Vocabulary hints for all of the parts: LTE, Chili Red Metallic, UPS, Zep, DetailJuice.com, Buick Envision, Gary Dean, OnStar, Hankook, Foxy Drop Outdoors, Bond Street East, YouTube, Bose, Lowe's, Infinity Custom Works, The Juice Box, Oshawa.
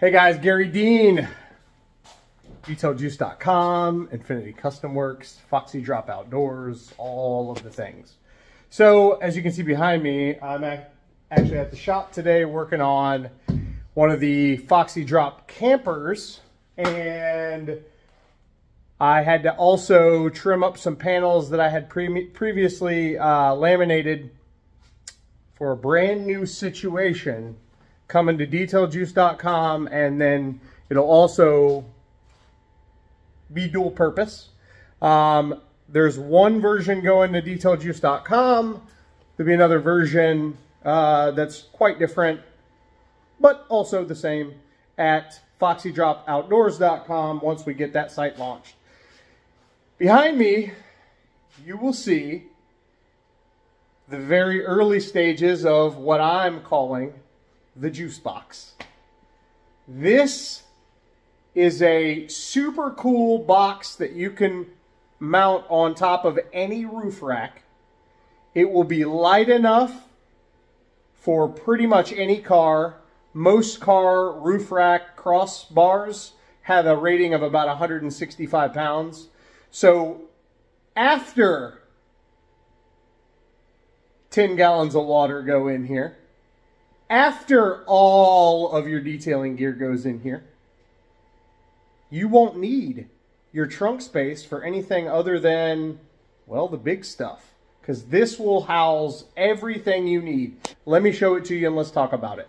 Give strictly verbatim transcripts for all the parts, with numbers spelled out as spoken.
Hey guys, Gary Dean, Detail Juice dot com, Infinity Custom Works, Foxy Drop Outdoors, all of the things. So as you can see behind me, I'm actually at the shop today working on one of the Foxy Drop campers, and I had to also trim up some panels that I had pre previously uh, laminated for a brand new situation. Coming to Detail Juice dot com, and then it'll also be dual purpose. Um, there's one version going to Detail Juice dot com. There'll be another version uh, that's quite different, but also the same at Foxy Drop Outdoors dot com once we get that site launched. Behind me, you will see the very early stages of what I'm calling The Juice Box. This is a super cool box that you can mount on top of any roof rack. It will be light enough for pretty much any car. Most car roof rack crossbars have a rating of about one hundred sixty-five pounds. So after ten gallons of water go in here, after all of your detailing gear goes in here, you won't need your trunk space for anything other than, well, the big stuff, because this will house everything you need. Let me show it to you and let's talk about it.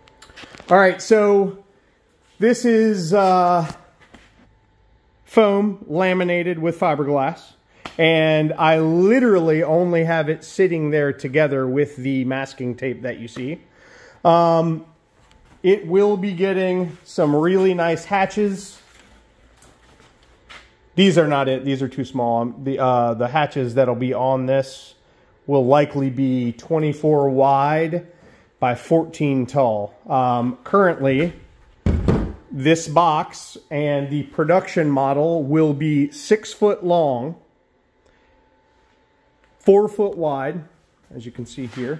All right, so this is uh, foam laminated with fiberglass, and I literally only have it sitting there together with the masking tape that you see. Um, it will be getting some really nice hatches. These are not it. These are too small. The, uh, the hatches that'll be on this will likely be twenty-four wide by fourteen tall. Um, currently this box and the production model will be six foot long, four foot wide, as you can see here.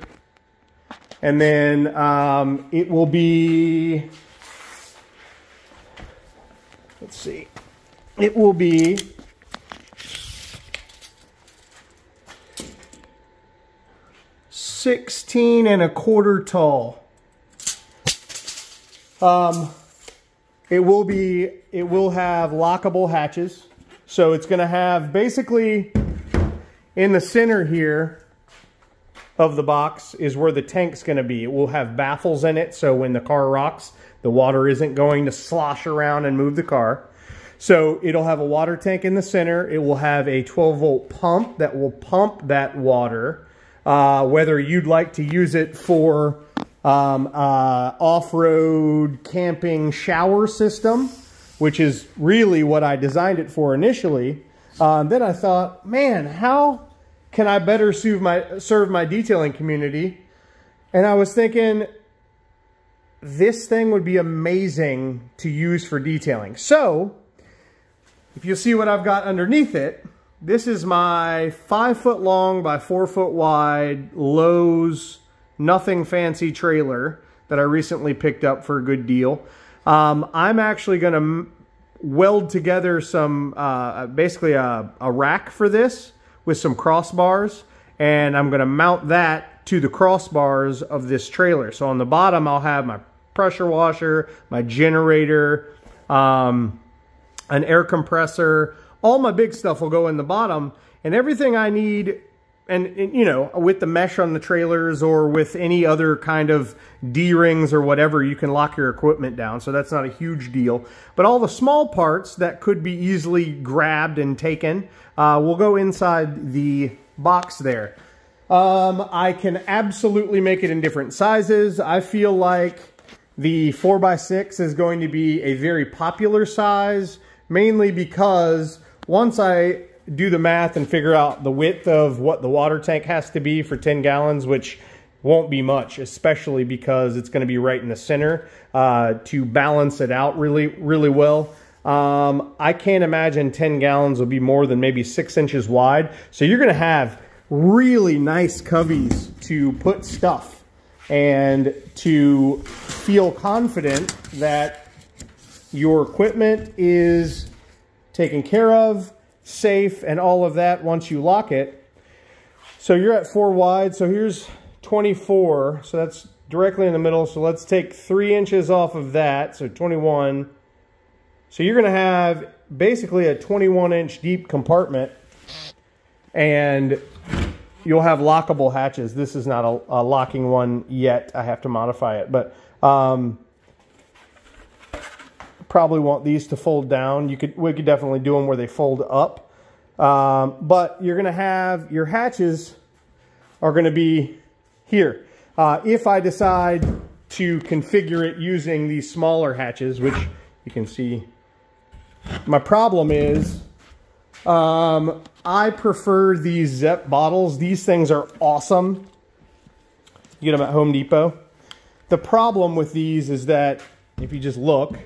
And then um, it will be, let's see, it will be sixteen and a quarter tall. Um, it will be, it will have lockable hatches. So it's going to have basically in the center here of the box is where the tank's going to be. It will have baffles in it, so when the car rocks, the water isn't going to slosh around and move the car. So it'll have a water tank in the center. It will have a twelve volt pump that will pump that water. Uh, whether you'd like to use it for um, uh, off-road camping shower system, which is really what I designed it for initially, uh, then I thought, man, how can I better serve my, serve my detailing community? And I was thinking, this thing would be amazing to use for detailing. So, if you see what I've got underneath it, this is my five foot long by four foot wide Lowe's nothing fancy trailer that I recently picked up for a good deal. Um, I'm actually gonna weld together some, uh, basically a, a rack for this, with some crossbars, and I'm gonna mount that to the crossbars of this trailer. So on the bottom, I'll have my pressure washer, my generator, um, an air compressor. All my big stuff will go in the bottom, and everything I need, and, and you know, with the mesh on the trailers or with any other kind of D-rings or whatever, you can lock your equipment down, so that's not a huge deal. But all the small parts that could be easily grabbed and taken uh, will go inside the box there. Um, I can absolutely make it in different sizes. I feel like the four by six is going to be a very popular size, mainly because once I do the math and figure out the width of what the water tank has to be for ten gallons, which won't be much, especially because it's going to be right in the center uh, to balance it out really, really well. Um, I can't imagine ten gallons will be more than maybe six inches wide. So you're going to have really nice cubbies to put stuff and to feel confident that your equipment is taken care of, safe, and all of that once you lock it. So you're at four wide, so here's twenty-four, so that's directly in the middle, so let's take three inches off of that, so twenty-one. So you're gonna have basically a twenty-one inch deep compartment, and you'll have lockable hatches. This is not a, a locking one yet, I have to modify it, but um, probably want these to fold down. You could, we could definitely do them where they fold up, um, but you're gonna have, your hatches are gonna be here. Uh, if I decide to configure it using these smaller hatches, which you can see, my problem is um, I prefer these Zep bottles. These things are awesome. You get them at Home Depot. The problem with these is that if you just look,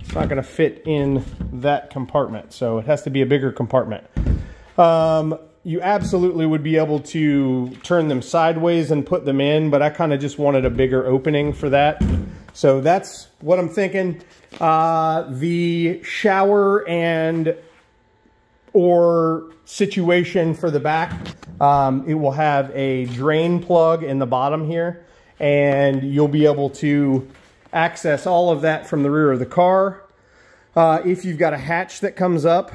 it's not going to fit in that compartment. So it has to be a bigger compartment. Um, You absolutely would be able to turn them sideways and put them in, but I kind of just wanted a bigger opening for that. So that's what I'm thinking. Uh, the shower and or situation for the back, um, it will have a drain plug in the bottom here, and you'll be able to access all of that from the rear of the car. Uh, if you've got a hatch that comes up,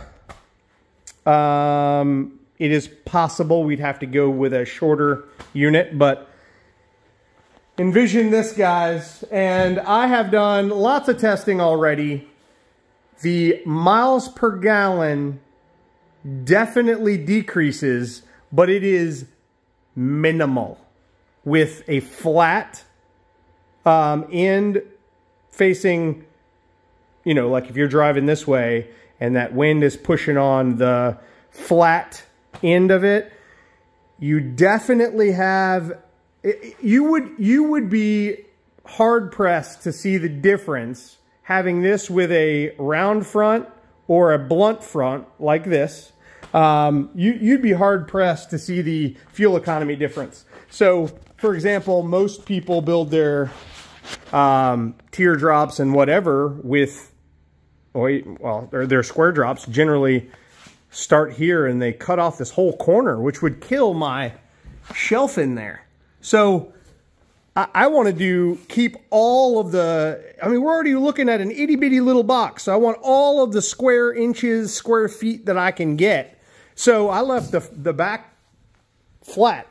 um, it is possible we'd have to go with a shorter unit, but envision this, guys. And I have done lots of testing already. The miles per gallon definitely decreases, but it is minimal with a flat um, end facing, you know, like if you're driving this way and that wind is pushing on the flat end of it, you definitely have, you would you would be hard pressed to see the difference having this with a round front or a blunt front like this. Um, you, you'd be hard pressed to see the fuel economy difference. So for example, most people build their um, teardrops and whatever with, well, or their square drops generally start here, and they cut off this whole corner, which would kill my shelf in there. So I, I want to do, keep all of the, I mean, we're already looking at an itty bitty little box. So I want all of the square inches, square feet that I can get. So I left the, the back flat.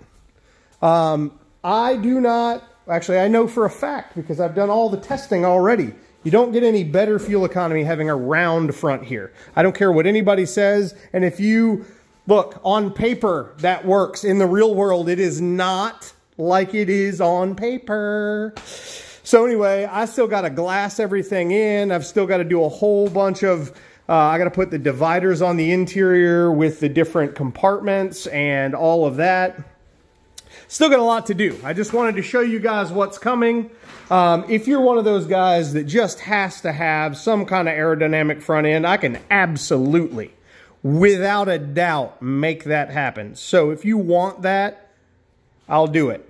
Um, I do not, actually, I know for a fact, because I've done all the testing already, you don't get any better fuel economy having a round front here. I don't care what anybody says. And if you look on paper, that works. In the real world, it is not like it is on paper. So anyway, I still got to glass everything in. I've still got to do a whole bunch of, uh, I got to put the dividers on the interior with the different compartments and all of that. Still got a lot to do. I just wanted to show you guys what's coming. Um, if you're one of those guys that just has to have some kind of aerodynamic front end, I can absolutely, without a doubt, make that happen. So if you want that, I'll do it.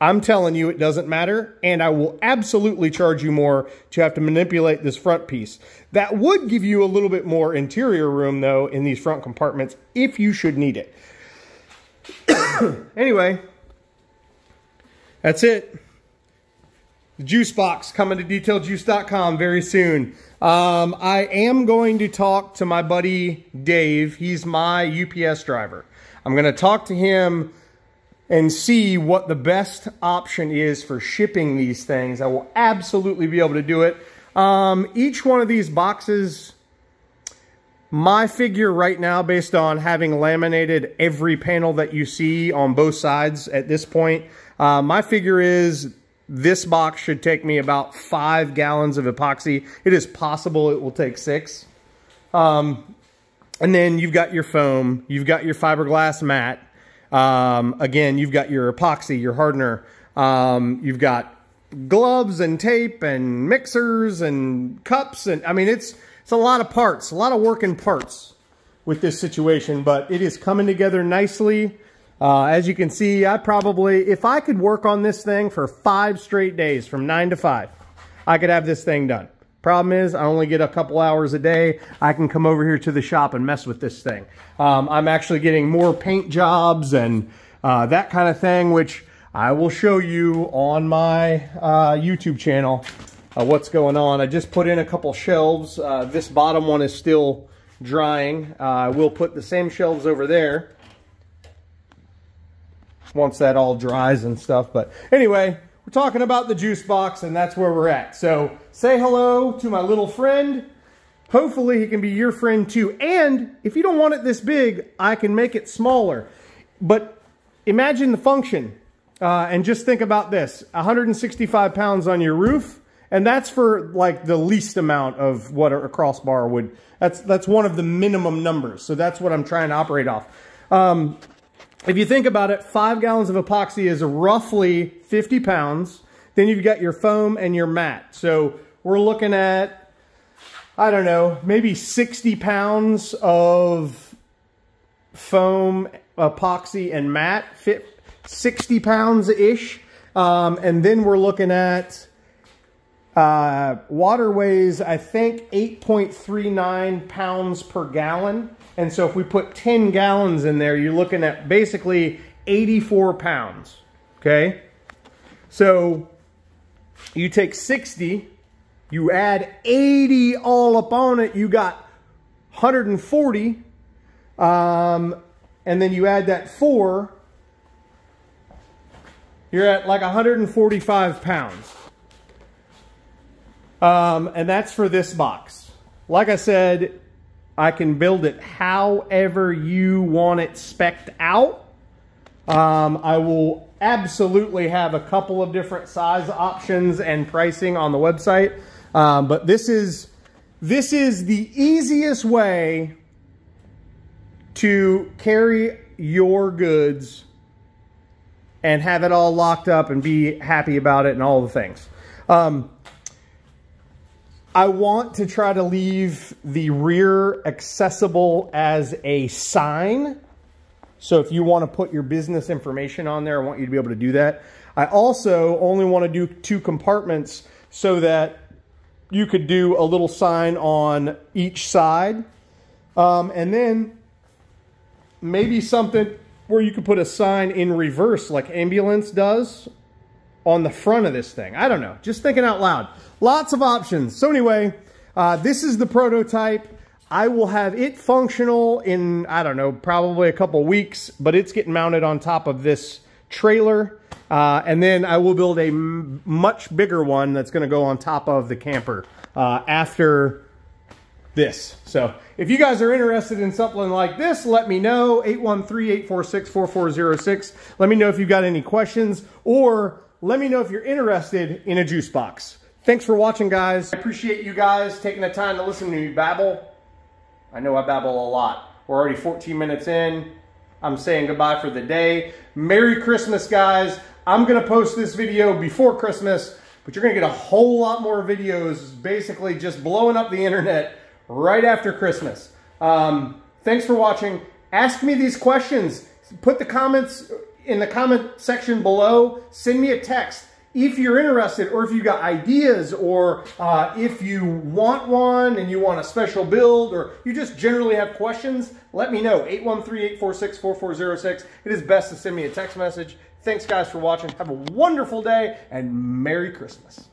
I'm telling you, it doesn't matter, and I will absolutely charge you more to have to manipulate this front piece. That would give you a little bit more interior room, though, in these front compartments if you should need it. Anyway, that's it. The Juice Box coming to Detail Juice dot com very soon. Um, I am going to talk to my buddy Dave. He's my U P S driver. I'm going to talk to him and see what the best option is for shipping these things. I will absolutely be able to do it. Um, each one of these boxes, my figure right now, based on having laminated every panel that you see on both sides at this point, uh, my figure is this box should take me about five gallons of epoxy. It is possible it will take six. Um, and then you've got your foam, you've got your fiberglass mat. Um, again, you've got your epoxy, your hardener. Um, you've got gloves and tape and mixers and cups. And I mean, it's, It's a lot of parts, a lot of working parts with this situation, but it is coming together nicely. Uh, as you can see, I probably, if I could work on this thing for five straight days from nine to five, I could have this thing done. Problem is, I only get a couple hours a day. I can come over here to the shop and mess with this thing. Um, I'm actually getting more paint jobs and uh, that kind of thing, which I will show you on my uh, YouTube channel uh, what's going on. I just put in a couple shelves. Uh, this bottom one is still drying. Uh, I will put the same shelves over there once that all dries and stuff. But anyway, we're talking about the juice box, and that's where we're at. So say hello to my little friend. Hopefully he can be your friend too. And if you don't want it this big, I can make it smaller. But imagine the function. Uh, and just think about this. one hundred sixty-five pounds on your roof. And that's for like the least amount of what a crossbar would. That's, that's one of the minimum numbers. So that's what I'm trying to operate off. Um, If you think about it, five gallons of epoxy is roughly fifty pounds. Then you've got your foam and your mat. So we're looking at, I don't know, maybe sixty pounds of foam, epoxy, and mat. Fit sixty pounds-ish. Um, and then we're looking at uh, waterways, I think, eight point three nine pounds per gallon. And so if we put ten gallons in there, you're looking at basically eighty-four pounds, okay? So you take sixty, you add eighty all up on it, you got one hundred forty, um, and then you add that four, you're at like one hundred forty-five pounds. Um, and that's for this box. Like I said, I can build it however you want it spec'd out. Um, I will absolutely have a couple of different size options and pricing on the website. Um, but this is, this is the easiest way to carry your goods and have it all locked up and be happy about it and all the things. Um, I want to try to leave the rear accessible as a sign. So if you want to put your business information on there, I want you to be able to do that. I also only want to do two compartments so that you could do a little sign on each side. Um, and then maybe something where you could put a sign in reverse like ambulance does on the front of this thing. I don't know, just thinking out loud. Lots of options. So anyway, uh, this is the prototype. I will have it functional in, I don't know, probably a couple weeks, but it's getting mounted on top of this trailer. Uh, and then I will build a m much bigger one that's gonna go on top of the camper uh, after this. So if you guys are interested in something like this, let me know, eight one three, eight four six, four four zero six. Let me know if you've got any questions, or let me know if you're interested in a juice box. Thanks for watching, guys. I appreciate you guys taking the time to listen to me babble. I know I babble a lot. We're already fourteen minutes in. I'm saying goodbye for the day. Merry Christmas, guys. I'm gonna post this video before Christmas, but you're gonna get a whole lot more videos basically just blowing up the internet right after Christmas. Um, thanks for watching. Ask me these questions. Put the comments in the comment section below. Send me a text if you're interested, or if you got ideas, or uh, if you want one and you want a special build, or you just generally have questions, let me know. eight one three, eight four six, four four zero six. It is best to send me a text message. Thanks, guys, for watching. Have a wonderful day, and Merry Christmas.